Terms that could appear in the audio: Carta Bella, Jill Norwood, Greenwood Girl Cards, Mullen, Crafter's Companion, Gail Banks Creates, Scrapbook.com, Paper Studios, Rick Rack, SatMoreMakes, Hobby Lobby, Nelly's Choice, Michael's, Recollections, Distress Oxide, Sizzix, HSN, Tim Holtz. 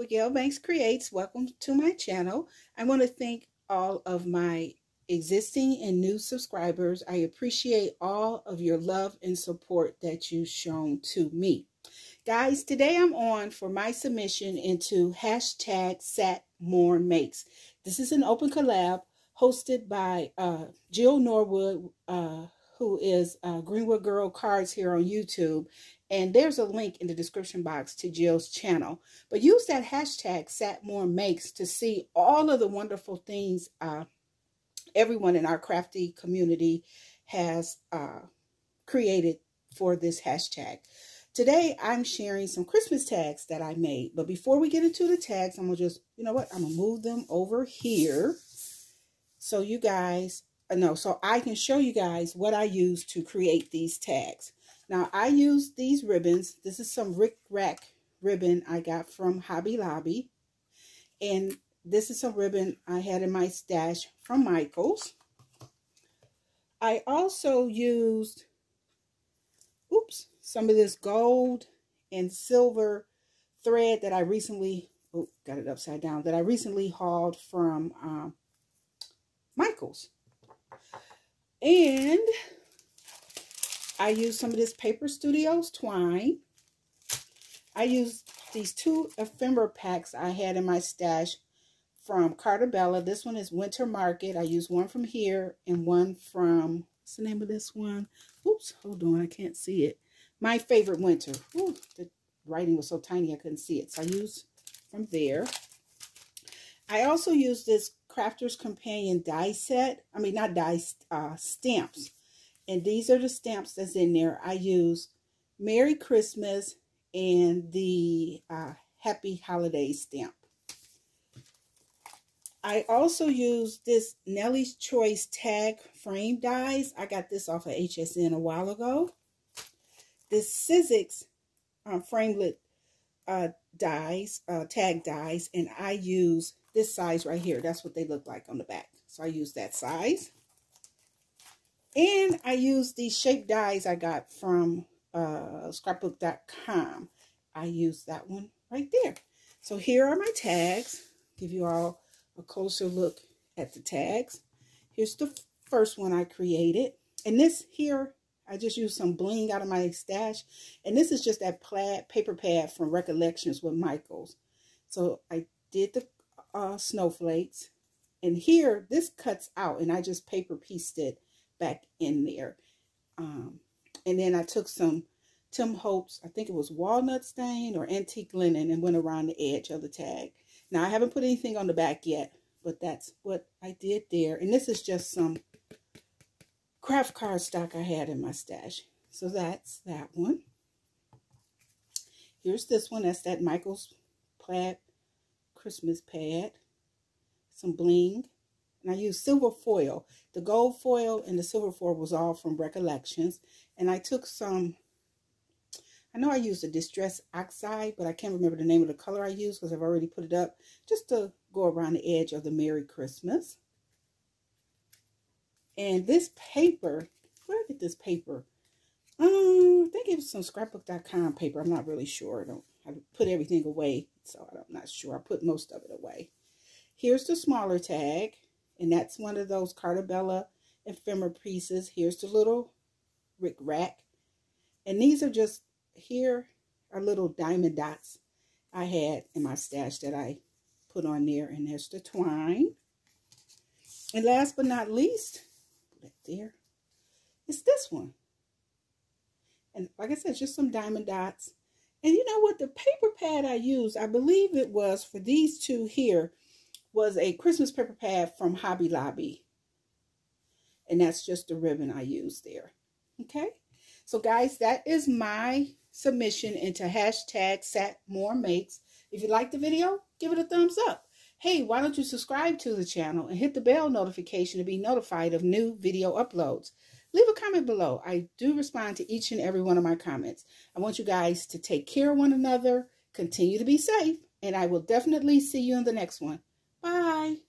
with Gail Banks Creates. Welcome to my channel. I want to thank all of my existing and new subscribers. I appreciate all of your love and support that you've shown to me. Guys, today I'm on for my submission into hashtag SatMoreMakes. This is an open collab hosted by Jill Norwood, who is Greenwood Girl Cards here on YouTube. And there's a link in the description box to Jill's channel. But use that hashtag SatMoreMakes to see all of the wonderful things everyone in our crafty community has created for this hashtag. Today, I'm sharing some Christmas tags that I made. But before we get into the tags, I'm going to just, you know what? I'm going to move them over here so you guys know, so I can show you guys what I use to create these tags. Now, I use these ribbons. This is some Rick Rack ribbon I got from Hobby Lobby. And this is some ribbon I had in my stash from Michael's. I also used, oops, some of this gold and silver thread that I recently, oh, got it upside down, that I recently hauled from Michael's. And I used some of this Paper Studios twine. I used these two ephemera packs I had in my stash from Carta Bella. This one is Winter Market. I used one from here and one from, what's the name of this one? Oops, hold on, I can't see it. My Favorite Winter. Ooh, the writing was so tiny I couldn't see it. So I used from there. I also used this Crafter's Companion die set. I mean, not die, stamps. And these are the stamps that's in there. I use Merry Christmas and the Happy Holidays stamp. I also use this Nelly's Choice tag frame dies. I got this off of HSN a while ago. This Sizzix framelit dies, tag dies. And I use this size right here. That's what they look like on the back. So I use that size. And I used these shape dies I got from Scrapbook.com. I used that one right there. So here are my tags. Give you all a closer look at the tags. Here's the first one I created. And this here, I just used some bling out of my stash. And this is just that plaid paper pad from Recollections with Michael's. So I did the snowflakes. And here, this cuts out and I just paper pieced it back in there. And then I took some Tim Holtz, I think it was walnut stain or antique linen, and went around the edge of the tag. Now I haven't put anything on the back yet, but that's what I did there. And this is just some craft card stock I had in my stash. So that's that one. Here's this one. That's that Michael's plaid Christmas pad. Some bling. And I used silver foil. The gold foil and the silver foil was all from Recollections. And I took some, I know I used a Distress Oxide, but I can't remember the name of the color I used because I've already put it up, just to go around the edge of the Merry Christmas. And this paper, where did this paper? I think it was some Scrapbook.com paper. I'm not really sure. I put everything away, so I'm not sure. I put most of it away. Here's the smaller tag. And that's one of those Carta Bella ephemera pieces. Here's the little Rick Rack. And these are just, here are little diamond dots I had in my stash that I put on there. And there's the twine. And last but not least, put it there, it's this one. And like I said, just some diamond dots. And you know what? The paper pad I used, I believe it was for these two here, was a Christmas paper pad from Hobby Lobby. And that's just the ribbon I used there. Okay? So, guys, that is my submission into hashtag SatMoreMakes. If you liked the video, give it a thumbs up. Hey, why don't you subscribe to the channel and hit the bell notification to be notified of new video uploads. Leave a comment below. I do respond to each and every one of my comments. I want you guys to take care of one another, continue to be safe, and I will definitely see you in the next one. Bye.